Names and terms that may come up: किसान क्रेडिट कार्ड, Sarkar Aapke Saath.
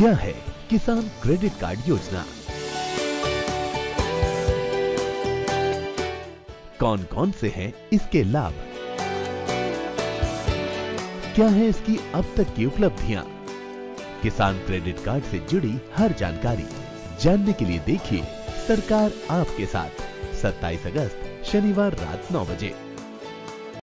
क्या है किसान क्रेडिट कार्ड योजना, कौन कौन से हैं इसके लाभ, क्या है इसकी अब तक की उपलब्धियां। किसान क्रेडिट कार्ड से जुड़ी हर जानकारी जानने के लिए देखिए सरकार आपके साथ 27 अगस्त शनिवार रात 9 बजे।